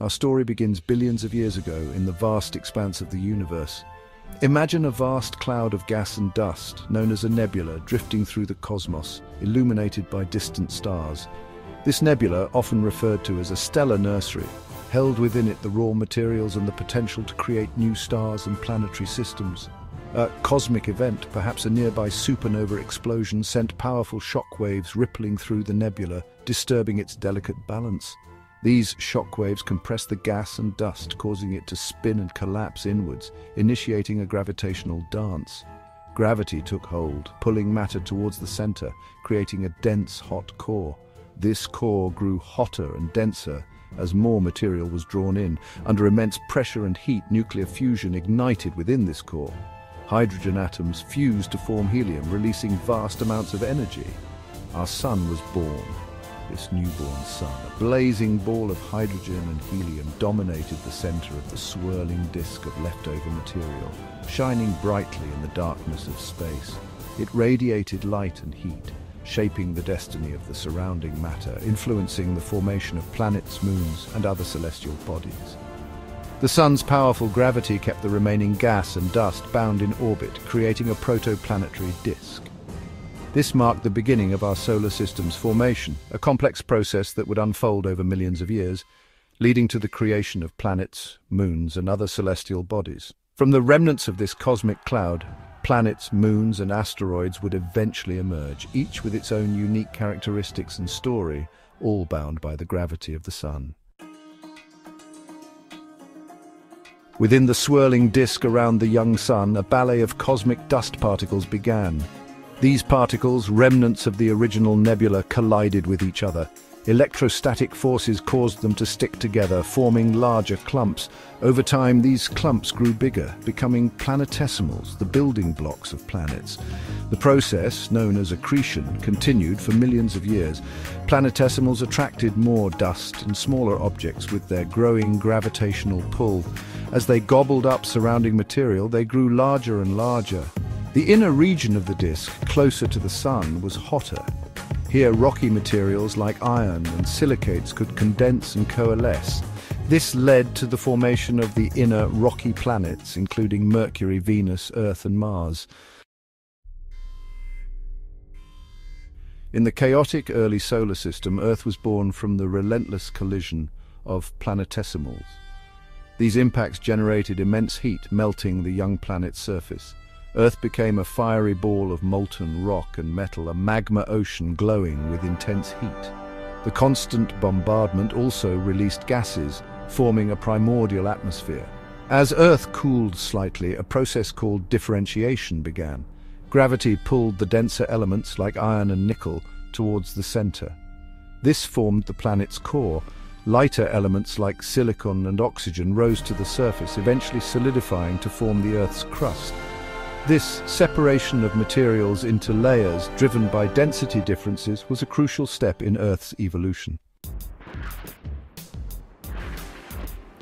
Our story begins billions of years ago in the vast expanse of the universe. Imagine a vast cloud of gas and dust, known as a nebula, drifting through the cosmos, illuminated by distant stars. This nebula, often referred to as a stellar nursery, held within it the raw materials and the potential to create new stars and planetary systems. A cosmic event, perhaps a nearby supernova explosion, sent powerful shock waves rippling through the nebula, disturbing its delicate balance. These shockwaves compress the gas and dust, causing it to spin and collapse inwards, initiating a gravitational dance. Gravity took hold, pulling matter towards the center, creating a dense, hot core. This core grew hotter and denser as more material was drawn in. Under immense pressure and heat, nuclear fusion ignited within this core. Hydrogen atoms fused to form helium, releasing vast amounts of energy. Our sun was born. This newborn sun, a blazing ball of hydrogen and helium, dominated the center of the swirling disk of leftover material, shining brightly in the darkness of space. It radiated light and heat, shaping the destiny of the surrounding matter, influencing the formation of planets, moons, and other celestial bodies. The sun's powerful gravity kept the remaining gas and dust bound in orbit, creating a protoplanetary disk. This marked the beginning of our solar system's formation, a complex process that would unfold over millions of years, leading to the creation of planets, moons, and other celestial bodies. From the remnants of this cosmic cloud, planets, moons, and asteroids would eventually emerge, each with its own unique characteristics and story, all bound by the gravity of the sun. Within the swirling disk around the young sun, a ballet of cosmic dust particles began. These particles, remnants of the original nebula, collided with each other. Electrostatic forces caused them to stick together, forming larger clumps. Over time, these clumps grew bigger, becoming planetesimals, the building blocks of planets. The process, known as accretion, continued for millions of years. Planetesimals attracted more dust and smaller objects with their growing gravitational pull. As they gobbled up surrounding material, they grew larger and larger. The inner region of the disk, closer to the sun, was hotter. Here, rocky materials like iron and silicates could condense and coalesce. This led to the formation of the inner rocky planets, including Mercury, Venus, Earth, and Mars. In the chaotic early solar system, Earth was born from the relentless collision of planetesimals. These impacts generated immense heat, melting the young planet's surface. Earth became a fiery ball of molten rock and metal, a magma ocean glowing with intense heat. The constant bombardment also released gases, forming a primordial atmosphere. As Earth cooled slightly, a process called differentiation began. Gravity pulled the denser elements, like iron and nickel, towards the center. This formed the planet's core. Lighter elements like silicon and oxygen rose to the surface, eventually solidifying to form the Earth's crust. This separation of materials into layers, driven by density differences, was a crucial step in Earth's evolution.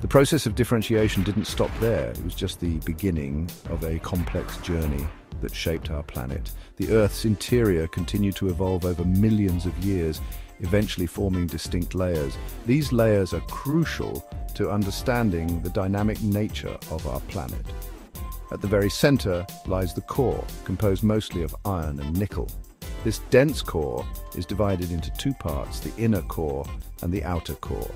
The process of differentiation didn't stop there. It was just the beginning of a complex journey that shaped our planet. The Earth's interior continued to evolve over millions of years, eventually forming distinct layers. These layers are crucial to understanding the dynamic nature of our planet. At the very center lies the core, composed mostly of iron and nickel. This dense core is divided into two parts, the inner core and the outer core.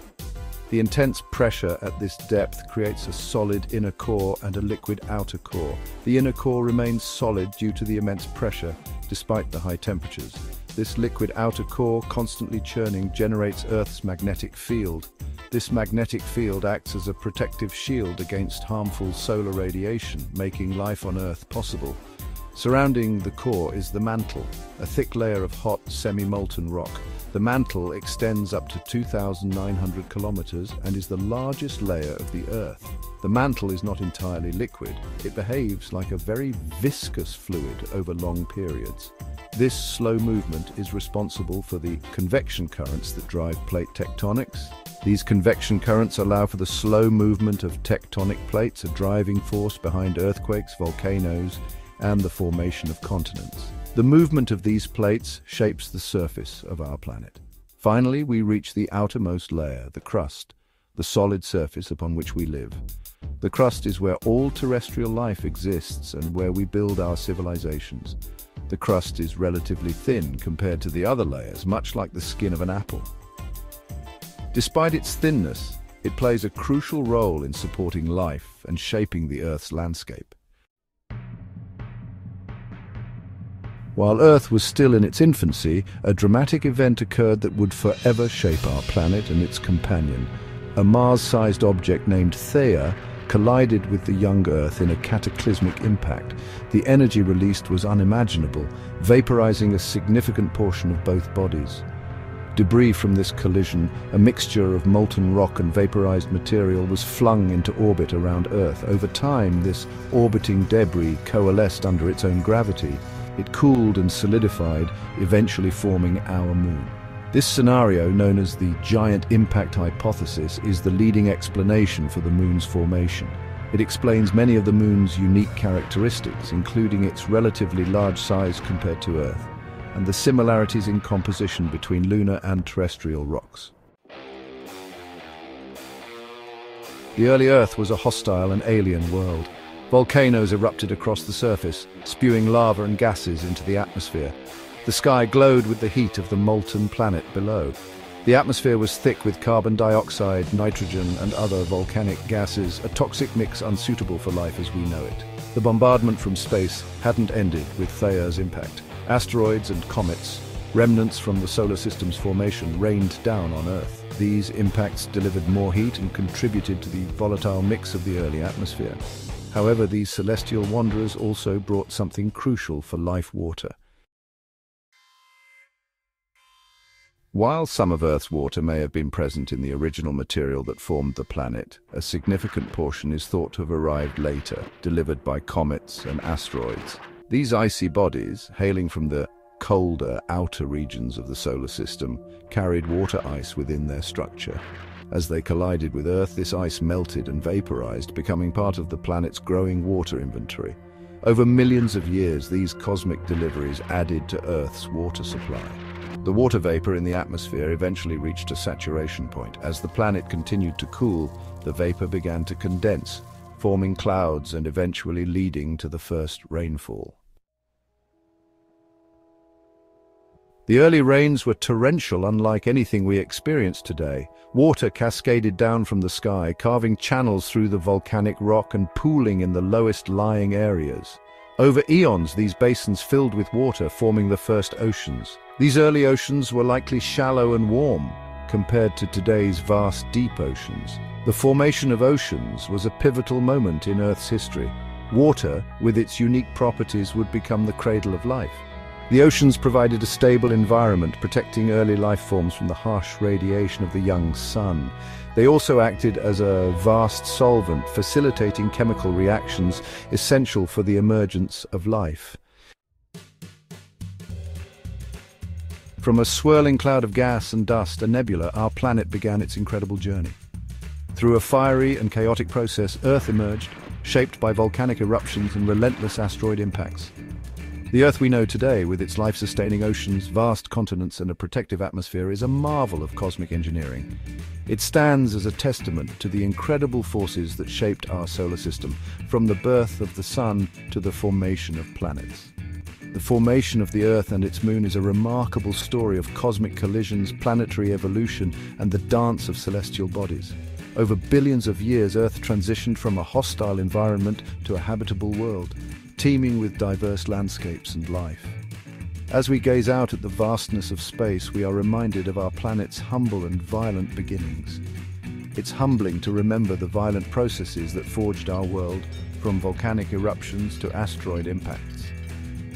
The intense pressure at this depth creates a solid inner core and a liquid outer core. The inner core remains solid due to the immense pressure, despite the high temperatures. This liquid outer core, constantly churning, generates Earth's magnetic field. This magnetic field acts as a protective shield against harmful solar radiation, making life on Earth possible. Surrounding the core is the mantle, a thick layer of hot, semi-molten rock. The mantle extends up to 2,900 kilometers and is the largest layer of the Earth. The mantle is not entirely liquid. It behaves like a very viscous fluid over long periods. This slow movement is responsible for the convection currents that drive plate tectonics. These convection currents allow for the slow movement of tectonic plates, a driving force behind earthquakes, volcanoes, and the formation of continents. The movement of these plates shapes the surface of our planet. Finally, we reach the outermost layer, the crust. the solid surface upon which we live. The crust is where all terrestrial life exists and where we build our civilizations. The crust is relatively thin compared to the other layers, much like the skin of an apple. Despite its thinness, it plays a crucial role in supporting life and shaping the Earth's landscape. While Earth was still in its infancy, a dramatic event occurred that would forever shape our planet and its companion. A Mars-sized object named Theia collided with the young Earth in a cataclysmic impact. The energy released was unimaginable, vaporizing a significant portion of both bodies. Debris from this collision, a mixture of molten rock and vaporized material, was flung into orbit around Earth. Over time, this orbiting debris coalesced under its own gravity. It cooled and solidified, eventually forming our moon. This scenario, known as the giant impact hypothesis, is the leading explanation for the moon's formation. It explains many of the moon's unique characteristics, including its relatively large size compared to Earth, and the similarities in composition between lunar and terrestrial rocks. The early Earth was a hostile and alien world. Volcanoes erupted across the surface, spewing lava and gases into the atmosphere. The sky glowed with the heat of the molten planet below. The atmosphere was thick with carbon dioxide, nitrogen, and other volcanic gases, a toxic mix unsuitable for life as we know it. The bombardment from space hadn't ended with Theia's impact. Asteroids and comets, remnants from the solar system's formation, rained down on Earth. These impacts delivered more heat and contributed to the volatile mix of the early atmosphere. However, these celestial wanderers also brought something crucial for life: water. While some of Earth's water may have been present in the original material that formed the planet, a significant portion is thought to have arrived later, delivered by comets and asteroids. These icy bodies, hailing from the colder outer regions of the solar system, carried water ice within their structure. As they collided with Earth, this ice melted and vaporized, becoming part of the planet's growing water inventory. Over millions of years, these cosmic deliveries added to Earth's water supply. The water vapor in the atmosphere eventually reached a saturation point. As the planet continued to cool, the vapor began to condense, forming clouds and eventually leading to the first rainfall. The early rains were torrential, unlike anything we experience today. Water cascaded down from the sky, carving channels through the volcanic rock and pooling in the lowest-lying areas. Over eons, these basins filled with water, forming the first oceans. These early oceans were likely shallow and warm compared to today's vast deep oceans. The formation of oceans was a pivotal moment in Earth's history. Water, with its unique properties, would become the cradle of life. The oceans provided a stable environment, protecting early life forms from the harsh radiation of the young sun. They also acted as a vast solvent, facilitating chemical reactions essential for the emergence of life. From a swirling cloud of gas and dust, a nebula, our planet began its incredible journey. Through a fiery and chaotic process, Earth emerged, shaped by volcanic eruptions and relentless asteroid impacts. The Earth we know today, with its life-sustaining oceans, vast continents, and a protective atmosphere, is a marvel of cosmic engineering. It stands as a testament to the incredible forces that shaped our solar system, from the birth of the Sun to the formation of planets. The formation of the Earth and its moon is a remarkable story of cosmic collisions, planetary evolution, and the dance of celestial bodies. Over billions of years, Earth transitioned from a hostile environment to a habitable world, teeming with diverse landscapes and life. As we gaze out at the vastness of space, we are reminded of our planet's humble and violent beginnings. It's humbling to remember the violent processes that forged our world, from volcanic eruptions to asteroid impacts.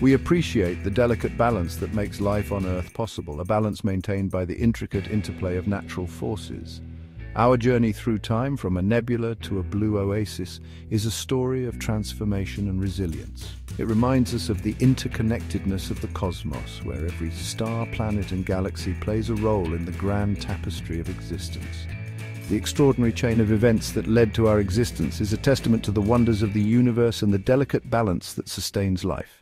We appreciate the delicate balance that makes life on Earth possible, a balance maintained by the intricate interplay of natural forces. Our journey through time, from a nebula to a blue oasis, is a story of transformation and resilience. It reminds us of the interconnectedness of the cosmos, where every star, planet, and galaxy plays a role in the grand tapestry of existence. The extraordinary chain of events that led to our existence is a testament to the wonders of the universe and the delicate balance that sustains life.